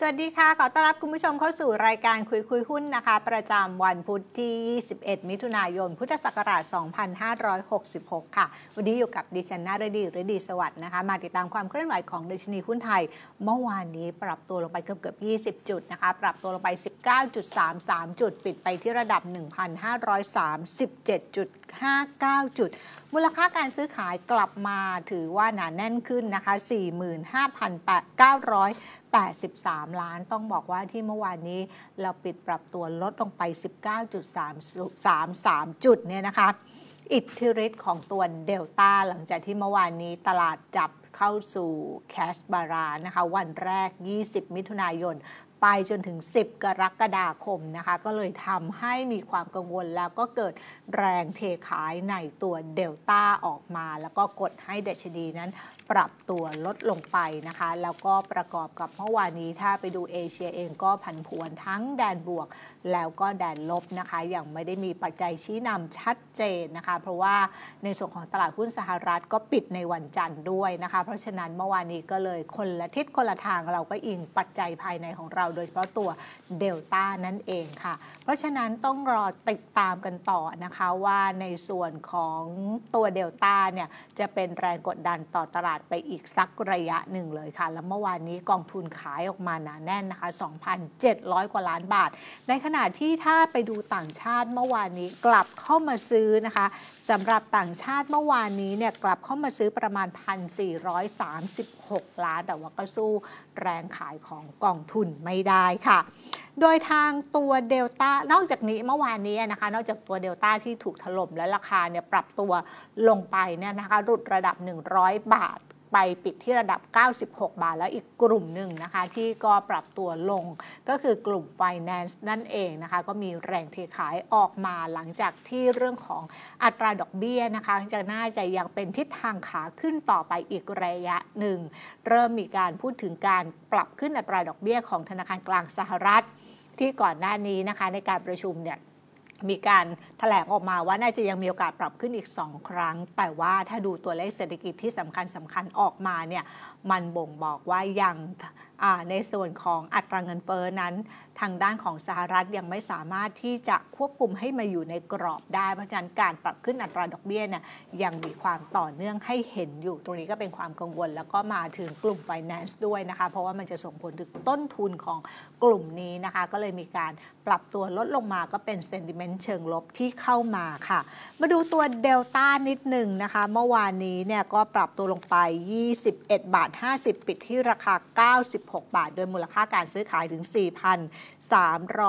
สวัสดีค่ะขอต้อนรับคุณผู้ชมเข้าสู่รายการคุยหุ้นนะคะประจำวันพุธที่21มิถุนายนพุทธศักราช2566ค่ะวันนี้อยู่กับดิฉันนาฤดีสวัสดิ์นะคะมาติดตามความเคลื่อนไหวของดัชนีหุ้นไทยเมื่อวานนี้ปรับตัวลงไปเกือบ20จุดนะคะปรับตัวลงไป 19.33 จุดปิดไปที่ระดับ 1,537.59 จุดมูลค่าการซื้อขายกลับมาถือว่าหนาแน่นขึ้นนะคะ 45,983 ล้านต้องบอกว่าที่เมื่อวานนี้เราปิดปรับตัวลดลงไป 19.33 จุดเนี่ยนะคะอิทธิฤทธิ์ของตัวเดลต้าหลังจากที่เมื่อวานนี้ตลาดจับเข้าสู่แคชบารานะคะวันแรก20มิถุนายนไปจนถึง10กรกฎาคมนะคะก็เลยทำให้มีความกังวลแล้วก็เกิดแรงเทขายในตัวเดลต้าออกมาแล้วก็กดให้ดัชนีนั้นปรับตัวลดลงไปนะคะแล้วก็ประกอบกับเมื่อวานนี้ถ้าไปดูเอเชียเองก็ผันผวนทั้งแดนบวกแล้วก็แดนลบนะคะยังไม่ได้มีปัจจัยชี้นำชัดเจนนะคะเพราะว่าในส่วนของตลาดหุ้นสหรัฐก็ปิดในวันจันทร์ด้วยนะคะเพราะฉะนั้นเมื่อวานนี้ก็เลยคนละทิศคนละทางเราก็อิงปัจจัยภายในของเราโดยเฉพาะตัวเดลต้านั่นเองค่ะเพราะฉะนั้นต้องรอติดตามกันต่อนะคะว่าในส่วนของตัวเดลต้าเนี่ยจะเป็นแรงกดดันต่อตลาดไปอีกสักระยะหนึ่งเลยค่ะแล้วเมื่อวานนี้กองทุนขายออกมาหนาแน่นนะคะ 2,700 กว่าล้านบาทในขณะที่ถ้าไปดูต่างชาติเมื่อวานนี้กลับเข้ามาซื้อนะคะสำหรับต่างชาติเมื่อวานนี้เนี่ยกลับเข้ามาซื้อประมาณ 1,436 ล้านแต่ว่าก็สู้แรงขายของกองทุนไม่ได้ค่ะโดยทางตัวเดลต้านอกจากนี้เมื่อวานนี้นะคะนอกจากตัวเดลต้าที่ถูกถล่มและราคาเนี่ยปรับตัวลงไปเนี่ยนะคะรุดระดับ100บาทไปปิดที่ระดับ96บาทแล้วอีกกลุ่มหนึ่งนะคะที่ก็ปรับตัวลงก็คือกลุ่ม Finance นั่นเองนะคะก็มีแรงเทขายออกมาหลังจากที่เรื่องของอัตราดอกเบี้ยนะคะจะน่าจะยังเป็นทิศทางขาขึ้นต่อไปอีกระยะหนึ่งเริ่มมีการพูดถึงการปรับขึ้นอัตราดอกเบี้ยของธนาคารกลางสหรัฐที่ก่อนหน้านี้นะคะในการประชุมเนี่ยมีการแถลงออกมาว่าน่าจะยังมีโอกาสปรับขึ้นอีก2ครั้งแต่ว่าถ้าดูตัวเลขเศรษฐกิจที่สำคัญออกมาเนี่ยมันบ่งบอกว่ายังในส่วนของอัตราเงินเฟ้อนั้นทางด้านของสหรัฐยังไม่สามารถที่จะควบคุมให้มาอยู่ในกรอบได้เพราะฉะนั้นการปรับขึ้นอัตราดอกเบี้ยเนี่ยยังมีความต่อเนื่องให้เห็นอยู่ตรงนี้ก็เป็นความกังวลแล้วก็มาถึงกลุ่ม Finance ด้วยนะคะเพราะว่ามันจะส่งผลถึงต้นทุนของกลุ่มนี้นะคะก็เลยมีการปรับตัวลดลงมาก็เป็น sentiment เชิงลบที่เข้ามาค่ะมาดูตัว Delta นิดหนึ่งนะคะเมื่อวานนี้เนี่ยก็ปรับตัวลงไป 21.50 บาทปิดที่ราคา96 บาทโดยมูลค่าการซื้อขายถึง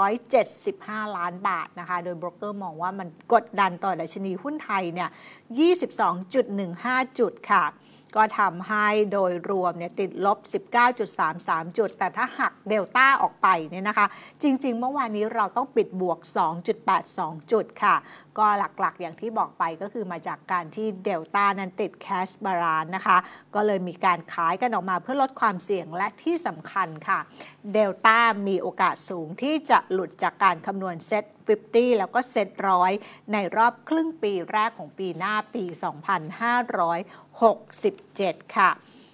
4,375 ล้านบาทนะคะโดยโบรกเกอร์มองว่ามันกดดันต่อดัชนีหุ้นไทยเนี่ย 22.15 จุดค่ะก็ทำให้โดยรวมเนี่ยติดลบ 19.33 จุดแต่ถ้าหักเดลต้าออกไปเนี่ยนะคะจริงๆเมื่อวานนี้เราต้องปิดบวก 2.82 จุดค่ะก็หลักๆอย่างที่บอกไปก็คือมาจากการที่เดลต้านั้นติดแคชบาลานซ์นะคะก็เลยมีการขายกันออกมาเพื่อลดความเสี่ยงและที่สำคัญค่ะเดลต้ามีโอกาสสูงที่จะหลุดจากการคำนวณเซ็ต50แล้วก็เซ็ต100ในรอบครึ่งปีแรกของปีหน้าปี 2567 ค่ะ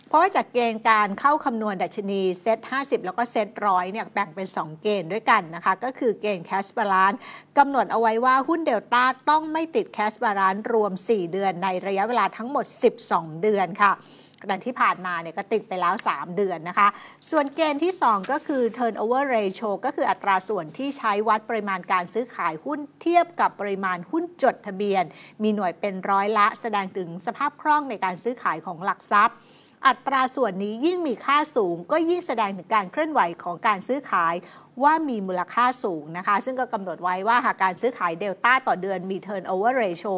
เพราะว่าจากเกณฑ์การเข้าคำนวณดัชนีเซ็ต50แล้วก็เซ็ต100เนี่ยแบ่งเป็น2เกณฑ์ด้วยกันนะคะก็คือเกณฑ์แคชบาลานซ์กำหนดเอาไว้ว่าหุ้นเดลต้าต้องไม่ติดแคชบาลานซ์รวม4เดือนในระยะเวลาทั้งหมด12เดือนค่ะแต่ที่ผ่านมาเนี่ยก็ติดไปแล้ว3เดือนนะคะส่วนเกณฑ์ที่2ก็คือ turnover ratio ก็คืออัตราส่วนที่ใช้วัดปริมาณการซื้อขายหุ้นเทียบกับปริมาณหุ้นจดทะเบียนมีหน่วยเป็นร้อยละแสดงถึงสภาพคล่องในการซื้อขายของหลักทรัพย์อัตราส่วนนี้ยิ่งมีค่าสูงก็ยิ่งแสดงถึงการเคลื่อนไหวของการซื้อขายว่ามีมูลค่าสูงนะคะซึ่งก็กำหนดไว้ว่าหากการซื้อขายเดลต้าต่อเดือนมี turnover ratio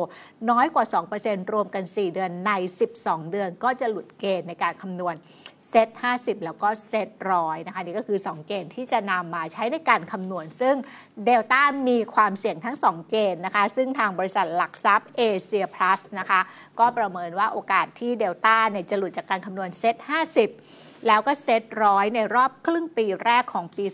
น้อยกว่า 2% รวมกัน4เดือนใน12เดือนก็จะหลุดเกณฑ์ในการคำนวณเซต50แล้วก็เซต100นะคะนี่ก็คือ2เกณฑ์ที่จะนำมาใช้ในการคำนวณซึ่งเดลต้ามีความเสี่ยงทั้ง2เกณฑ์นะคะซึ่งทางบริษัทหลักทรัพย์เอเชียพลัสนะคะก็ประเมินว่าโอกาสที่เดลต้าเนี่ยจะหลุดจากการคำนวณเซต50 แล้วก็เซต100ในรอบครึ่งปีแรกของปี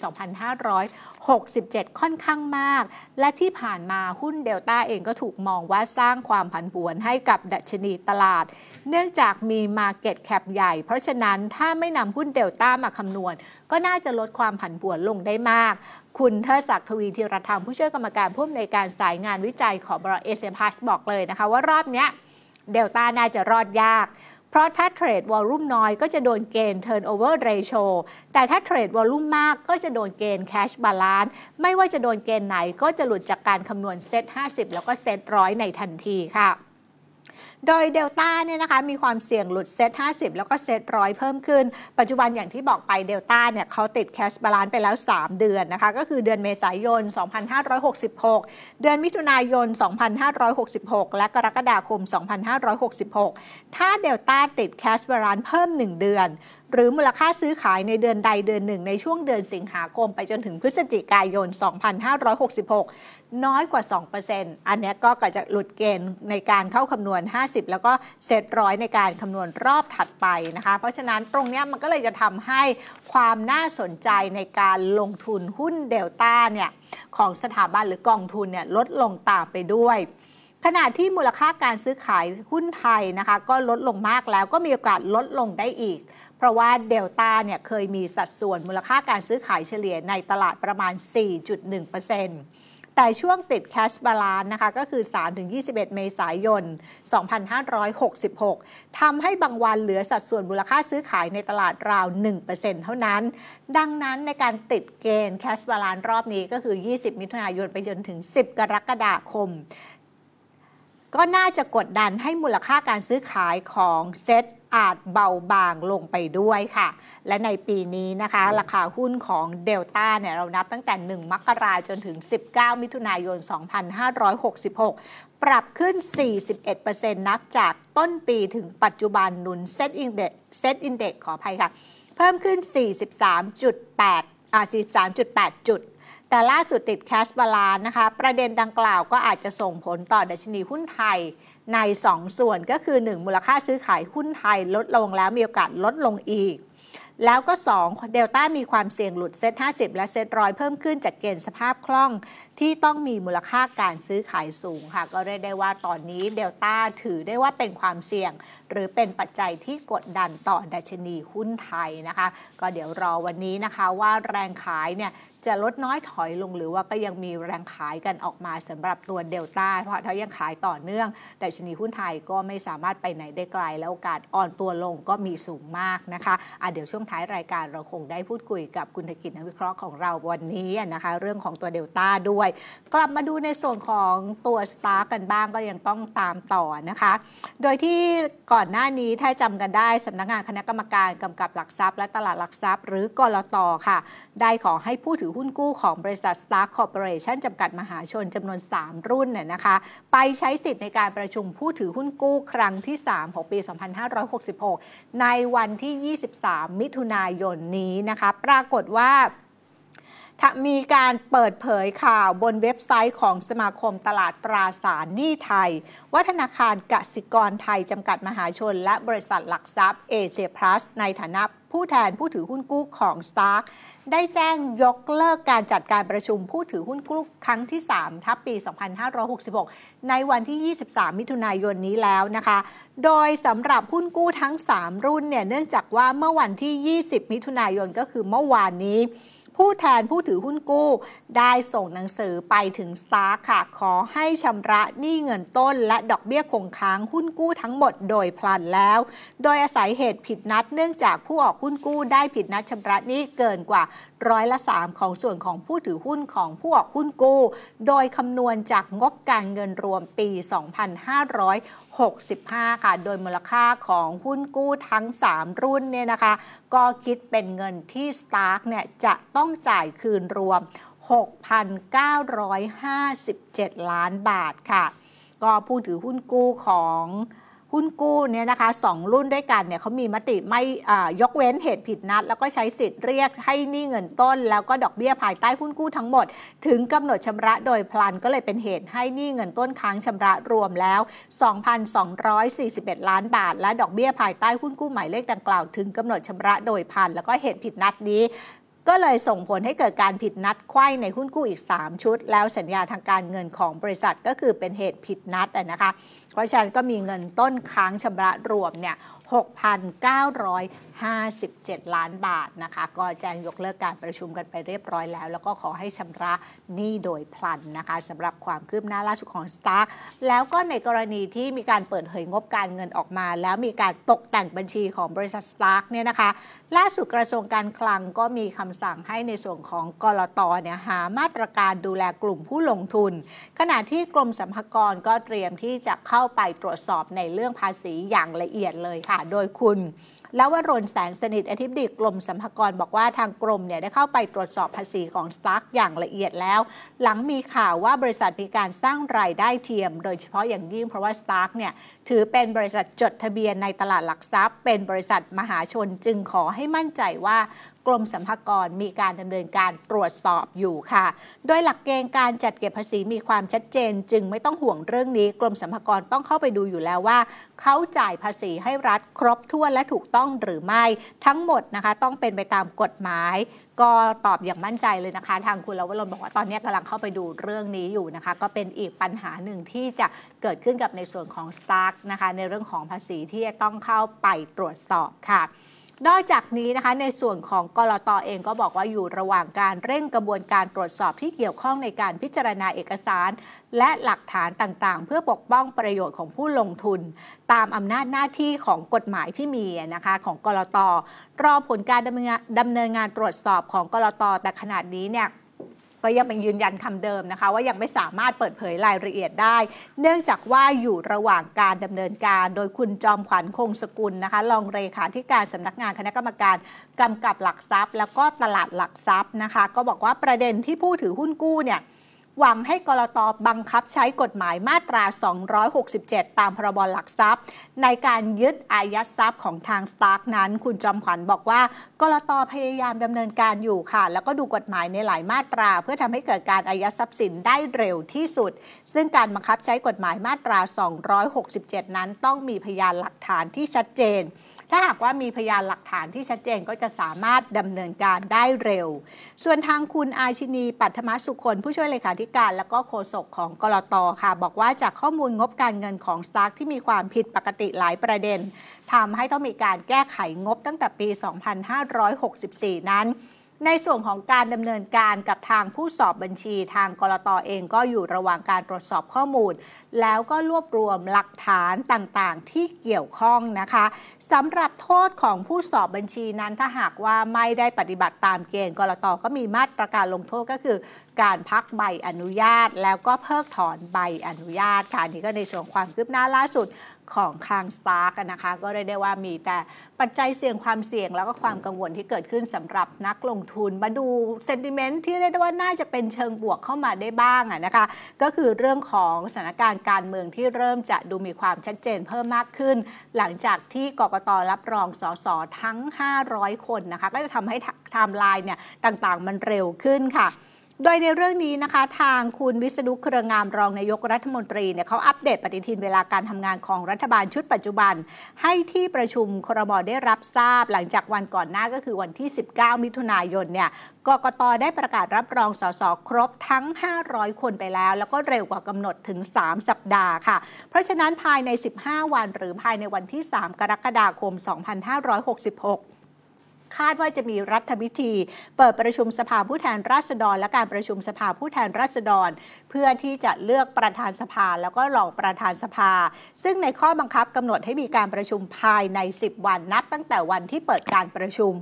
2567 ค่อนข้างมากและที่ผ่านมาหุ้นเดลต้าเองก็ถูกมองว่าสร้างความผันผวนให้กับดัชนีตลาดเนื่องจากมี Market Cap ใหญ่เพราะฉะนั้นถ้าไม่นำหุ้นเดลต้ามาคำนวณก็น่าจะลดความผันผวนลงได้มากคุณเทิดศักดิ์ทวีธีรธรรมผู้ช่วยกรรมการผู้อำนวยการสายงานวิจัยของบริษัท S&P บอกเลยนะคะว่ารอบนี้เดลต้าน่าจะรอดยากเพราะถ้าเทรดวอลลุ่มน้อยก็จะโดนเกณฑ์ turnover ratio แต่ถ้าเทรดวอลลุ่มมากก็จะโดนเกณฑ์ cash balance ไม่ว่าจะโดนเกณฑ์ไหนก็จะหลุดจากการคำนวณเซต 50แล้วก็เซต 100ในทันทีค่ะโดยเดลต้าเนี่ยนะคะมีความเสี่ยงหลุดเซต 50แล้วก็เซต 100เพิ่มขึ้นปัจจุบันอย่างที่บอกไปเดลต้าเนี่ยเขาติดแคชบาลานซ์ไปแล้ว3เดือนนะคะก็คือเดือนเมษายน2566เดือนมิถุนายน2566และกรกฎาคม2566ถ้าเดลต้าติดแคชบาลานซ์เพิ่ม1เดือนหรือมูลค่าซื้อขายในเดือนใดเดือนหนึ่งในช่วงเดือนสิงหาคมไปจนถึงพฤศจิกายน2566น้อยกว่า 2% อันนี้ก็จะหลุดเกณฑ์ในการเข้าคำนวณ50แล้วก็เซต100ในการคำนวณรอบถัดไปนะคะเพราะฉะนั้นตรงนี้มันก็เลยจะทำให้ความน่าสนใจในการลงทุนหุ้นเดลต้าเนี่ยของสถาบันหรือกองทุนเนี่ยลดลงตามไปด้วยขณะที่มูลค่าการซื้อขายหุ้นไทยนะคะก็ลดลงมากแล้วก็มีโอกาสลดลงได้อีกเพราะว่าเดลต้าเนี่ยเคยมีสัดส่วนมูลค่าการซื้อขายเฉลี่ยในตลาดประมาณ 4.1%แต่ช่วงติดแคชบาลานซ์นะคะก็คือ 3-21 เมษายน 2566 ทำให้บางวันเหลือสัดส่วนมูลค่าซื้อขายในตลาดราว 1% เท่านั้นดังนั้นในการติดเกณฑ์แคชบาลานซ์รอบนี้ก็คือ 20 มิถุนายนไปจนถึง 10 กรกฎาคมก็น่าจะกดดันให้มูลค่าการซื้อขายของเซ็ตอาจเบาบางลงไปด้วยค่ะและในปีนี้นะคะราคาหุ้นของเดลต้าเนี่ยเรานับตั้งแต่1มกราจนถึง19มิถุนายน2566ปรับขึ้น 41% นับจากต้นปีถึงปัจจุบันหนุนเซ็ตอินเด็กซ์ขออภัยค่ะเพิ่มขึ้น 43.8 จุดแต่ล่าสุดติดแคชบาลานซ์นะคะประเด็นดังกล่าวก็อาจจะส่งผลต่อดัชนีหุ้นไทยใน2 ส่วนก็คือ 1. มูลค่าซื้อขายหุ้นไทยลดลงแล้วมีโอกาสลดลงอีกแล้วก็ 2. เดลต้ามีความเสี่ยงหลุดเซ็ต 50 และเซ็ต 100 เพิ่มขึ้นจากเกณฑ์สภาพคล่องที่ต้องมีมูลค่าการซื้อขายสูงค่ะก็เรียกได้ว่าตอนนี้เดลต้าถือได้ว่าเป็นความเสี่ยงหรือเป็นปัจจัยที่กดดันต่อดัชนีหุ้นไทยนะคะก็เดี๋ยวรอวันนี้นะคะว่าแรงขายเนี่ยจะลดน้อยถอยลงหรือว่าก็ยังมีแรงขายกันออกมาสำหรับตัวเดลต้าเพราะถ้ายังขายต่อเนื่องดัชนีหุ้นไทยก็ไม่สามารถไปไหนได้ไกลแล้วโอกาสอ่อนตัวลงก็มีสูงมากนะคะเดี๋ยวช่วงท้ายรายการเราคงได้พูดคุยกับคุณธกิจนักวิเคราะห์ของเราวันนี้นะคะเรื่องของตัวเดลต้าด้วยกลับมาดูในส่วนของตัว Stark กันบ้างก็ยังต้องตามต่อนะคะโดยที่ก่อนหน้านี้ถ้าจำกันได้สำนักงานคณะกรรมการกำกับหลักทรัพย์และตลาดหลักทรัพย์หรือกลต.ค่ะได้ขอให้ผู้ถือหุ้นกู้ของบริษัท Stark Corporation จำกัดมหาชนจำนวน 3 รุ่นนะคะไปใช้สิทธิ์ในการประชุมผู้ถือหุ้นกู้ครั้งที่ 3 ของปี 2566 ในวันที่ 23 มิถุนายนนี้นะคะปรากฏว่ามีการเปิดเผยข่าวบนเว็บไซต์ของสมาคมตลาดตราสารหนี้ไทยว่าธนาคารกสิกรไทยจำกัดมหาชนและบริษัทหลักทรัพย์เอเชียพลัสในฐานะผู้แทนผู้ถือหุ้นกู้ของ Stark ได้แจ้งยกเลิกการจัดการประชุมผู้ถือหุ้นกู้ครั้งที่ 3 ทับปี 2566 ในวันที่ 23 มิถุนายนนี้แล้วนะคะโดยสำหรับหุ้นกู้ทั้ง 3 รุ่นเนี่ยเนื่องจากว่าเมื่อวันที่ 20 มิถุนายนก็คือเมื่อวานนี้ผู้แทนผู้ถือหุ้นกู้ได้ส่งหนังสือไปถึง Stark ค่ะขอให้ชำระหนี้เงินต้นและดอกเบี้ยคงค้างหุ้นกู้ทั้งหมดโดยพลันแล้วโดยอาศัยเหตุผิดนัดเนื่องจากผู้ออกหุ้นกู้ได้ผิดนัดชำระหนี้เกินกว่า100% ของส่วนของผู้ถือหุ้นของผู้ออกหุ้นกู้โดยคำนวณจากงบการเงินรวมปี 2565 ค่ะโดยมูลค่าของหุ้นกู้ทั้ง 3 รุ่นเนี่ยนะคะก็คิดเป็นเงินที่ Stark เนี่ยจะต้องจ่ายคืนรวม 6,957 ล้านบาทค่ะก็ผู้ถือหุ้นกู้ของ หุ้นกู้เนี่ยนะคะ2รุ่นด้วยกันเนี่ยเขามีมติไม่ยกเว้นเหตุผิดนัดแล้วก็ใช้สิทธิ์เรียกให้หนี้เงินต้นแล้วก็ดอกเบี้ยภายใต้หุ้นกู้ทั้งหมดถึงกำหนดชำระโดยพลันก็เลยเป็นเหตุให้หนี้เงินต้นค้างชำระรวมแล้ว 2,241 ล้านบาทและดอกเบี้ยภายใต้หุ้นกู้หมายเลขดังกล่าวถึงกำหนดชำระโดยพลันแล้วก็เหตุผิดนัดนี้ก็เลยส่งผลให้เกิดการผิดนัดไขว้ในหุ้นกู้อีก3ชุดแล้วสัญญาทางการเงินของบริษัทก็คือเป็นเหตุผิดนัดนะคะเพราะฉะนั้นก็มีเงินต้นค้างชำระรวมเนี่ย 6,957 ล้านบาทนะคะก็แจ้งยกเลิกการประชุมกันไปเรียบร้อยแล้วแล้วก็ขอให้ชำระหนี้โดยพลันนะคะสำหรับความคืบหน้าล่าสุดของ Stark แล้วก็ในกรณีที่มีการเปิดเผยงบการเงินออกมาแล้วมีการตกแต่งบัญชีของบริษัท Stark เนี่ยนะคะล่าสุดกระทรวงการคลังก็มีคำสั่งให้ในส่วนของกลต.เนี่ยหามาตรการดูแลกลุ่มผู้ลงทุนขณะที่กรมสรรพากรก็เตรียมที่จะเข้าไปตรวจสอบในเรื่องภาษีอย่างละเอียดเลยค่ะโดยคุณแล้ววรนแสงสนิทอธิบดีกรมสรรพากรบอกว่าทางกรมเนี่ยได้เข้าไปตรวจสอบภาษีของ Stark อย่างละเอียดแล้วหลังมีข่าวว่าบริษัทมีการสร้างรายได้เทียมโดยเฉพาะอย่างยิ่งเพราะว่า Stark เนี่ยถือเป็นบริษัทจดทะเบียนในตลาดหลักทรัพย์เป็นบริษัทมหาชนจึงขอให้มั่นใจว่ากรมสรรพากรมีการดำเนินการตรวจสอบอยู่ค่ะโดยหลักเกณฑ์การจัดเก็บภาษีมีความชัดเจนจึงไม่ต้องห่วงเรื่องนี้กรมสรรพากรต้องเข้าไปดูอยู่แล้วว่าเขาจ่ายภาษีให้รัฐครบถ้วนและถูกต้องหรือไม่ทั้งหมดนะคะต้องเป็นไปตามกฎหมายก็ตอบอย่างมั่นใจเลยนะคะทางคุณแล้ววรนบอกว่าตอนนี้กำลังเข้าไปดูเรื่องนี้อยู่นะคะก็เป็นอีกปัญหาหนึ่งที่จะเกิดขึ้นกับในส่วนของ Stark นะคะในเรื่องของภาษีที่จะต้องเข้าไปตรวจสอบค่ะนอกจากนี้นะคะในส่วนของกลต.เองก็บอกว่าอยู่ระหว่างการเร่งกระบวนการตรวจสอบที่เกี่ยวข้องในการพิจารณาเอกสารและหลักฐานต่างๆเพื่อปกป้องประโยชน์ของผู้ลงทุนตามอำนาจหน้าที่ของกฎหมายที่มีนะคะของกลต.รอผลการดำเนินงานตรวจสอบของกลต.แต่ขณะนี้เนี่ยก็ยังเป็นยืนยันคำเดิมนะคะว่ายังไม่สามารถเปิดเผยรายละเอียดได้เนื่องจากว่าอยู่ระหว่างการดำเนินการโดยคุณจอมขวัญคงสกุลนะคะรองเลขาธิการสำนักงานคณะกรรมการกำกับหลักทรัพย์แล้วก็ตลาดหลักทรัพย์นะคะก็บอกว่าประเด็นที่ผู้ถือหุ้นกู้เนี่ยหวังให้กลต.บังคับใช้กฎหมายมาตรา267ตามพรบ.หลักทรัพย์ในการยึดอายัดทรัพย์ของทาง Stark นั้นคุณจอมขวัญบอกว่ากลต.พยายามดำเนินการอยู่ค่ะแล้วก็ดูกฎหมายในหลายมาตราเพื่อทำให้เกิดการอายัดทรัพย์สินได้เร็วที่สุดซึ่งการบังคับใช้กฎหมายมาตรา267นั้นต้องมีพยานหลักฐานที่ชัดเจนถ้าหากว่ามีพยานหลักฐานที่ชัดเจนก็จะสามารถดำเนินการได้เร็วส่วนทางคุณอาชินีปัทมสุคนผู้ช่วยเลขาธิการและก็โฆษกของกลต.ค่ะบอกว่าจากข้อมูลงบการเงินของ Stark ที่มีความผิดปกติหลายประเด็นทำให้ต้องมีการแก้ไขงบตั้งแต่ปี 2564 นั้นในส่วนของการดำเนินการกับทางผู้สอบบัญชีทางกลต.เองก็อยู่ระหว่างการตรวจสอบข้อมูลแล้วก็รวบรวมหลักฐานต่างๆที่เกี่ยวข้องนะคะสำหรับโทษของผู้สอบบัญชีนั้นถ้าหากว่าไม่ได้ปฏิบัติตามเกณฑ์กลต.ก็มีมาตรการลงโทษก็คือการพักใบอนุญาตแล้วก็เพิกถอนใบอนุญาตค่ะนี่ก็ในส่วนความคืบหน้าล่าสุดของทาง Stark กันนะคะก็เรียกได้ว่ามีแต่ปัจจัยเสี่ยงความเสี่ยงแล้วก็ความกังวลที่เกิดขึ้นสำหรับนักลงทุนมาดูเซนติเมนต์ที่เรียกได้ว่าน่าจะเป็นเชิงบวกเข้ามาได้บ้างนะคะก็คือเรื่องของสถานการณ์การเมืองที่เริ่มจะดูมีความชัดเจนเพิ่มมากขึ้นหลังจากที่กกต.รับรองสส.ทั้ง500คนนะคะก็จะทำให้ไทม์ไลน์เนี่ยต่างๆมันเร็วขึ้นค่ะโดยในเรื่องนี้นะคะทางคุณวิษณุเครืองามรองนายกรัฐมนตรีเนี่ยเขาอัปเดตปฏิทินเวลาการทำงานของรัฐบาลชุดปัจจุบันให้ที่ประชุมครม.ได้รับทราบหลังจากวันก่อนหน้าก็คือวันที่19มิถุนายนเนี่ยกกต.ได้ประกาศรับรองสส.ครบทั้ง500คนไปแล้วแล้วก็เร็วกว่ากำหนดถึง3สัปดาห์ค่ะเพราะฉะนั้นภายใน15วันหรือภายในวันที่3กรกฎาคม2566คาดว่าจะมีรัฐพิธีเปิดประชุมสภาผู้แทนราษฎรและการประชุมสภาผู้แทนราษฎรเพื่อที่จะเลือกประธานสภาแล้วก็รองประธานสภาซึ่งในข้อบังคับกำหนดให้มีการประชุมภายใน10วันนับตั้งแต่วันที่เปิดการประชุม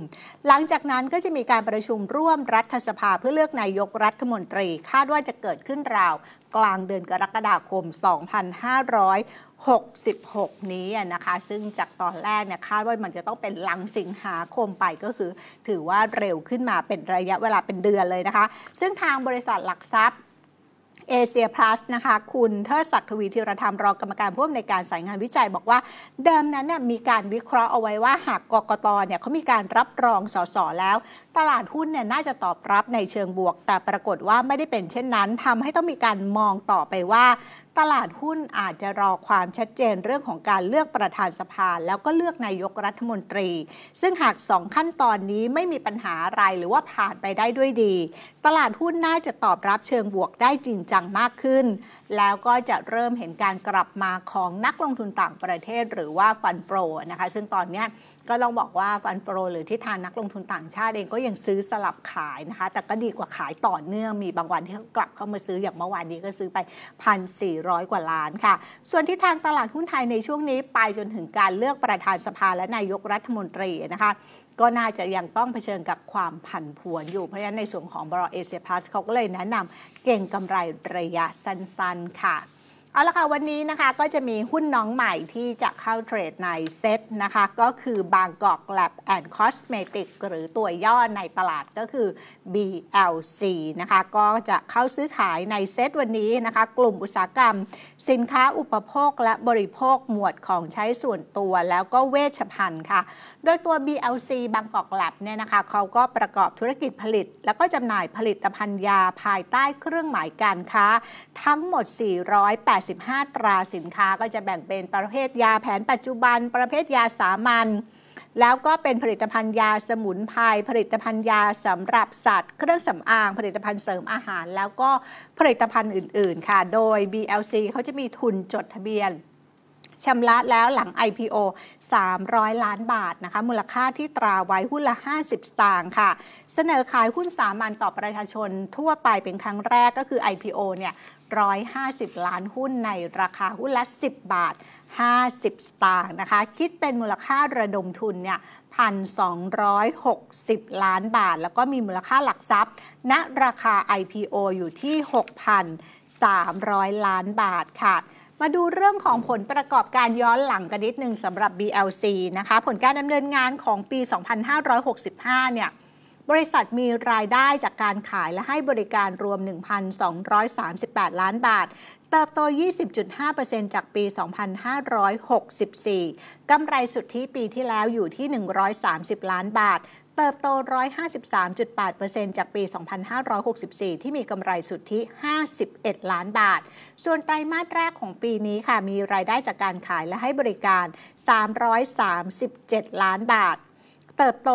หลังจากนั้นก็จะมีการประชุมร่วมรัฐสภาเพื่อเลือกนายกรัฐมนตรีคาดว่าจะเกิดขึ้นราวกลางเดือนกรกฎาคม2566นี้นะคะซึ่งจากตอนแรกเนี่ยคาดว่ามันจะต้องเป็นหลังสิงหาคมไปก็คือถือว่าเร็วขึ้นมาเป็นระยะเวลาเป็นเดือนเลยนะคะซึ่งทางบริษัทหลักทรัพย์ เอเชียพลัสนะคะคุณเทิดศักดิ์ทวีธีรธรรมรองกรรมการผู้อำนวยการสายงานวิจัยบอกว่าเดิมนั้นเนี่ยมีการวิเคราะห์เอาไว้ว่าหากกกต.เนี่ยเขามีการรับรองสส.แล้วตลาดหุ้นเนี่ยน่าจะตอบรับในเชิงบวกแต่ปรากฏว่าไม่ได้เป็นเช่นนั้นทำให้ต้องมีการมองต่อไปว่าตลาดหุ้นอาจจะรอความชัดเจนเรื่องของการเลือกประธานสภาแล้วก็เลือกนายกรัฐมนตรีซึ่งหาก2ขั้นตอนนี้ไม่มีปัญหาอะไรหรือว่าผ่านไปได้ด้วยดีตลาดหุ้นน่าจะตอบรับเชิงบวกได้จริงจังมากขึ้นแล้วก็จะเริ่มเห็นการกลับมาของนักลงทุนต่างประเทศหรือว่าฟันโฟนะคะซึ่งตอนนี้ก็ต้องบอกว่าฟันโฟหรือทิศทางนักลงทุนต่างชาติเองก็ยังซื้อสลับขายนะคะแต่ก็ดีกว่าขายต่อเนื่องมีบางวันที่กลับเข้ามาซื้ออย่างเมื่อวานนี้ก็ซื้อไป 1,400 กว่าล้านค่ะส่วนทิศทางตลาดหุ้นไทยในช่วงนี้ไปจนถึงการเลือกประธานสภาและนายกรัฐมนตรีนะคะก็น่าจะยังต้องเผชิญกับความผันผวนอยู่เพราะฉะนั้นในส่วนของบลเอเชียพลัสเขาก็เลยแนะนำเก็งกำไรระยะสั้นๆค่ะเอาละค่ะวันนี้นะคะก็จะมีหุ้นน้องใหม่ที่จะเข้าเทรดในเซ็ตนะคะก็คือบางกอกแลบแอนด์คอสเมติกหรือตัวย่อในตลาดก็คือ BLC นะคะก็จะเข้าซื้อขายในเซ็ตวันนี้นะคะกลุ่มอุตสาหกรรมสินค้าอุปโภคและบริโภคหมวดของใช้ส่วนตัวแล้วก็เวชภัณฑ์ค่ะโดยตัว BLC บางกอกแลบเนี่ยนะคะเขาก็ประกอบธุรกิจผลิตแล้วก็จำหน่ายผลิตภัณฑ์ยาภายใต้เครื่องหมายการค้าทั้งหมด 485 ตราสินค้าก็จะแบ่งเป็นประเภทยาแผนปัจจุบันประเภทยาสามัญแล้วก็เป็นผลิตภัณฑ์ยาสมุนไพรผลิตภัณฑ์ยาสำหรับสัตว์เครื่องสำอางผลิตภัณฑ์เสริมอาหารแล้วก็ผลิตภัณฑ์อื่นๆค่ะโดย BLC เขาจะมีทุนจดทะเบียนชำระแล้วหลัง IPO 300 ล้านบาทนะคะมูลค่าที่ตราไว้หุ้นละ50สตางค์ค่ะเสนอขายหุ้นสามัญต่อประชาชนทั่วไปเป็นครั้งแรกก็คือ IPO เนี่ย150 ล้านหุ้นในราคาหุ้นละ10.50 บาทนะคะคิดเป็นมูลค่าระดมทุนเนี่ย 1,260 ล้านบาทแล้วก็มีมูลค่าหลักทรัพย์ณราคา IPO อยู่ที่ 6,300 ล้านบาทค่ะมาดูเรื่องของผลประกอบการย้อนหลังกันนิดนึงสำหรับ BLC นะคะผลการดำเนินงานของปี 2565 เนี่ยบริษัทมีรายได้จากการขายและให้บริการรวม 1,238 ล้านบาทเติบโต 20.5% จากปี 2564 กำไรสุทธิปีที่แล้วอยู่ที่ 130 ล้านบาทเติบโต 153.8% จากปี 2564 ที่มีกำไรสุทธิ 51 ล้านบาทส่วนไตรมาสแรกของปีนี้ค่ะมีรายได้จากการขายและให้บริการ 337 ล้านบาทเติบโต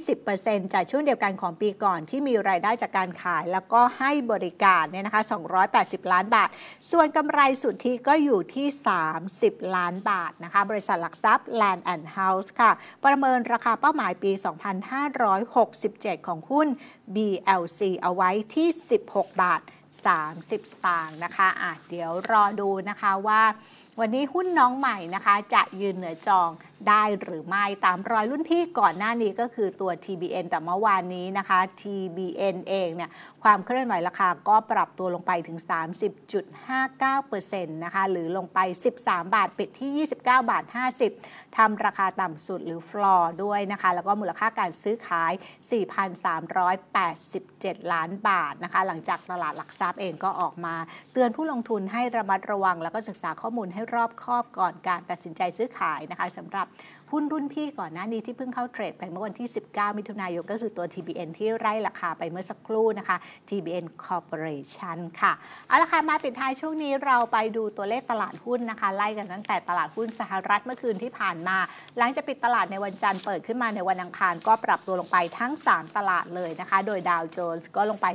20% จากช่วงเดียวกันของปีก่อนที่มีรายได้จากการขายแล้วก็ให้บริการเนี่ยนะคะ280 ล้านบาทส่วนกำไรสุทธิก็อยู่ที่30 ล้านบาทนะคะบริษัทหลักทรัพย์ Land and House ค่ะประเมินราคาเป้าหมายปี 2567 ของหุ้น BLC เอาไว้ที่ 16.30 บาทนะคะเดี๋ยวรอดูนะคะว่าวันนี้หุ้นน้องใหม่นะคะจะยืนเหนือจองได้หรือไม่ตามรอยรุ่นพี่ก่อนหน้านี้ก็คือตัว TBN แต่เมื่อวานนี้นะคะ TBN เองเนี่ยความเคลื่อนไหวราคาก็ปรับตัวลงไปถึง 30.59% นะคะหรือลงไป13บาทปิดที่ 29.50 บาททำราคาต่ำสุดหรือฟลอร์ด้วยนะคะแล้วก็มูลค่าการซื้อขาย 4,387 ล้านบาทนะคะหลังจากตลาดหลักทรัพย์เองก็ออกมาเตือนผู้ลงทุนให้ระมัดระวังแล้วก็ศึกษาข้อมูลให้รอบคอบก่อนการตัดสินใจซื้อขายนะคะสำหรับหุ้นรุ่นพี่ก่อนหน้านี้ที่เพิ่งเข้าเทรดไปเมื่อวันที่19มิถุนายนก็คือตัว TBN ที่ไล่ราคาไปเมื่อสักครู่นะคะ TBN Corporation ค่ะเอาละค่ะมาปิดท้ายช่วงนี้เราไปดูตัวเลขตลาดหุ้นนะคะไล่กันตั้งแต่ตลาดหุ้นสหรัฐเมื่อคืนที่ผ่านมาหลังจากปิดตลาดในวันจันทร์เปิดขึ้นมาในวันอังคารก็ปรับตัวลงไปทั้ง3ตลาดเลยนะคะโดยดาวโจนส์ก็ลงไป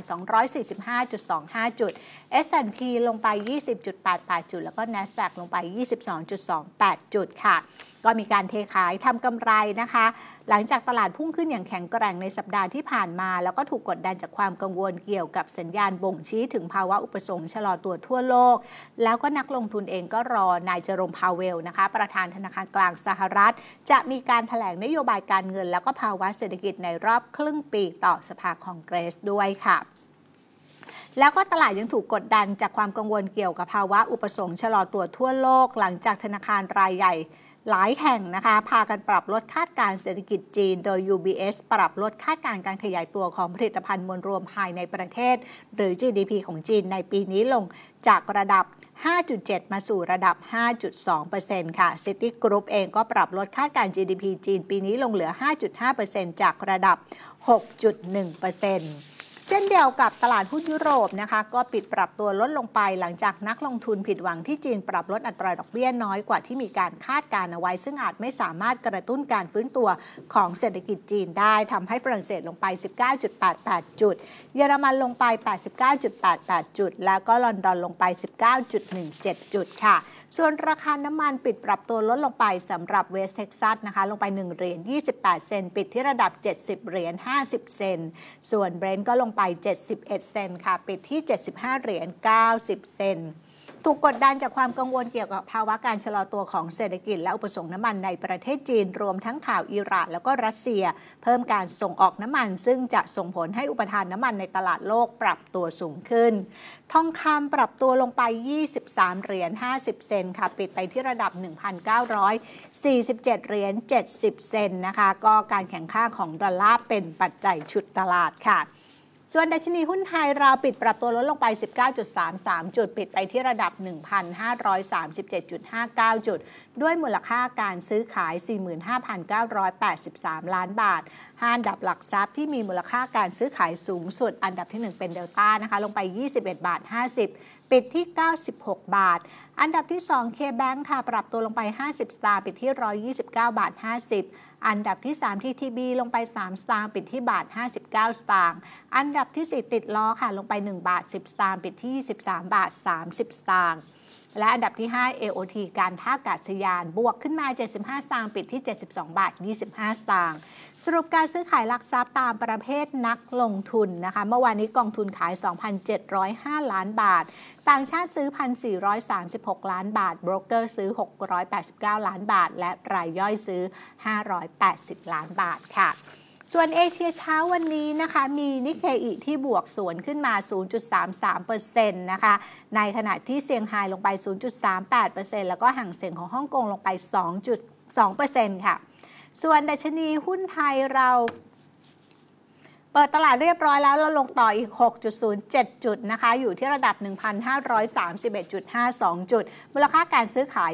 245.25 จุด S&P ลงไป 20.88 จุดแล้วก็ NASDAQ ลงไป 22.28 จุดค่ะก็มีการเทขายทำกำไรนะคะหลังจากตลาดพุ่งขึ้นอย่างแข็งแกร่งในสัปดาห์ที่ผ่านมาแล้วก็ถูกกดดันจากความกังวลเกี่ยวกับสัญญาณบ่งชี้ถึงภาวะอุปสงค์ชะลอตัวทั่วโลกแล้วก็นักลงทุนเองก็รอนายเจอโรม พาเวลนะคะประธานธนาคารกลางสหรัฐจะมีการแถลงนโยบายการเงินแล้วก็ภาวะเศรษฐกิจในรอบครึ่งปีต่อสภาคองเกรสด้วยค่ะแล้วก็ตลาดยังถูกกดดันจากความกังวลเกี่ยวกับภาวะอุปสงค์ชะลอตัวทั่วโลกหลังจากธนาคารรายใหญ่ หลายแห่งนะคะพากันปรับลดคาดการเศรษฐกิจจีนโดย UBS ปรับลดคาดการขยายตัวของผลิตภัณฑ์มวลรวมภายในประเทศหรือ GDP ของจีนในปีนี้ลงจากระดับ 5.7 มาสู่ระดับ 5.2% ค่ะ City Group เองก็ปรับลดคาดการ GDP จีนปีนี้ลงเหลือ 5.5% จากระดับ 6.1%เช่นเดียวกับตลาดหุ้นยุโรปนะคะก็ปิดปรับตัวลดลงไปหลังจากนักลงทุนผิดหวังที่จีนปรับลดอัตราดอกเบี้ยน้อยกว่าที่มีการคาดการเอาไว้ซึ่งอาจไม่สามารถกระตุ้นการฟื้นตัวของเศรษฐกิจจีนได้ทำให้ฝรั่งเศสลงไป 19.88 จุดเยอรมันลงไป 89.88 จุดแล้วก็ลอนดอนลงไป 19.17 จุดค่ะส่วนราคาน้ำมันปิดปรับตัวลดลงไปสำหรับเวสเท็กซัสนะคะลงไป1เหรียญ28 เซนต์ปิดที่ระดับ70เหรียญ50 เซนต์ส่วนเบรนท์ก็ลงไป71เซนต์ค่ะปิดที่75เหรียญ90 เซนต์ถูกกดดันจากความกังวลเกี่ยวกับภาวะการชะลอตัวของเศรษฐกิจและอุปสงค์น้ำมันในประเทศจีนรวมทั้งข่าวอิหร่านแล้วก็รัสเซียเพิ่มการส่งออกน้ำมันซึ่งจะส่งผลให้อุปทานน้ำมันในตลาดโลกปรับตัวสูงขึ้นทองคำปรับตัวลงไป23เหรียญ50 เซนต์ค่ะปิดไปที่ระดับ 1,947 เหรียญ70 เซนต์นะคะก็การแข่งข้าของดอลลาร์เป็นปัจจัยฉุดตลาดค่ะส่วนดัชนีหุ้นไทยเราปิดปรับตัวลดลงไป 19.33 จุดปิดไปที่ระดับ 1,537.59 จุดด้วยมูลค่าการซื้อขาย 45,983 ล้านบาทห้าอันดับหลักทรัพย์ที่มีมูลค่าการซื้อขายสูงสุดอันดับที่ 1 เป็นเดลต้านะคะลงไป 21.50 บาทปิดที่96บาทอันดับที่2เคแบงค์ค่ะปรับตัวลงไป50สตางค์ปิดที่129.50 อันดับที่3ที่ทีบีลงไป3สตางค์ปิดที่1.59 สตางค์อันดับที่4ติดล้อค่ะลงไป1.10 สตางค์ปิดที่23.30 สตางค์และอันดับที่5 AOT การท่าอากาศยานบวกขึ้นมา75สตางค์ปิดที่72.25 สตางค์สรุปการซื้อขายหลักทรัพย์ตามประเภทนักลงทุนนะคะเมื่อวานนี้กองทุนขาย 2,705 ล้านบาทต่างชาติซื้อ 1,436 ล้านบาทโบรกเกอร์ซื้อ689ล้านบาทและรายย่อยซื้อ580ล้านบาทค่ะส่วนเอเชียเช้าวันนี้นะคะมีนิเคอิที่บวกสวนขึ้นมา 0.33% นะคะในขณะที่เซี่ยงไฮ้ลงไป 0.38% แล้วก็ห่างเสียงของฮ่องกงลงไป 2.2% ค่ะส่วนดัชนีหุ้นไทยเราเปิดตลาดเรียบร้อยแล้วเราลงต่ออีก 6.07 จุดนะคะอยู่ที่ระดับ 1,531.52 จุดมูลค่าการซื้อขาย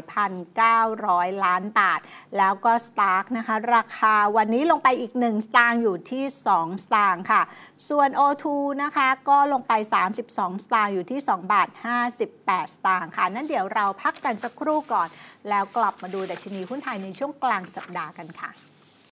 1,900 ล้านบาทแล้วก็ Stark นะคะราคาวันนี้ลงไปอีก1สตางค์อยู่ที่2สตางค์ค่ะส่วน O2 นะคะก็ลงไป32สตางค์อยู่ที่ 2.58 สตางค์ค่ะนั่นเดี๋ยวเราพักกันสักครู่ก่อนแล้วกลับมาดูดัชนีหุ้นไทยในช่วงกลางสัปดาห์กันค่ะ